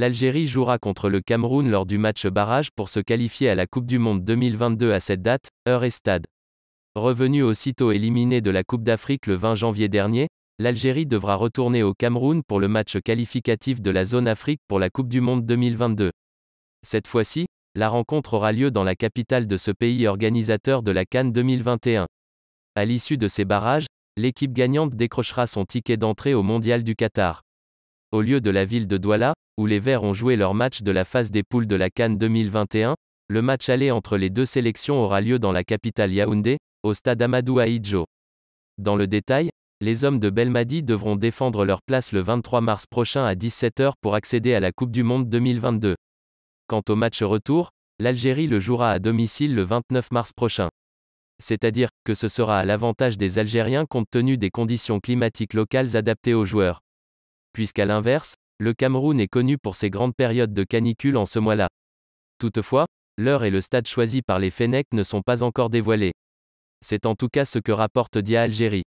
L'Algérie jouera contre le Cameroun lors du match barrage pour se qualifier à la Coupe du monde 2022 à cette date, heure et stade. Revenue aussitôt éliminée de la Coupe d'Afrique le 20 janvier dernier, l'Algérie devra retourner au Cameroun pour le match qualificatif de la zone Afrique pour la Coupe du monde 2022. Cette fois-ci, la rencontre aura lieu dans la capitale de ce pays organisateur de la CAN 2021. À l'issue de ces barrages, l'équipe gagnante décrochera son ticket d'entrée au Mondial du Qatar. Au lieu de la ville de Douala, où les Verts ont joué leur match de la phase des poules de la CAN 2021, le match aller entre les deux sélections aura lieu dans la capitale Yaoundé, au stade Ahmadou Ahidjo. Dans le détail, les hommes de Belmadi devront défendre leur place le 23 mars prochain à 17h pour accéder à la Coupe du monde 2022. Quant au match retour, l'Algérie le jouera à domicile le 29 mars prochain. C'est-à-dire que ce sera à l'avantage des Algériens compte tenu des conditions climatiques locales adaptées aux joueurs. Puisqu'à l'inverse, le Cameroun est connu pour ses grandes périodes de canicule en ce mois-là. Toutefois, l'heure et le stade choisis par les Fennecs ne sont pas encore dévoilés. C'est en tout cas ce que rapporte Dzair Algérie.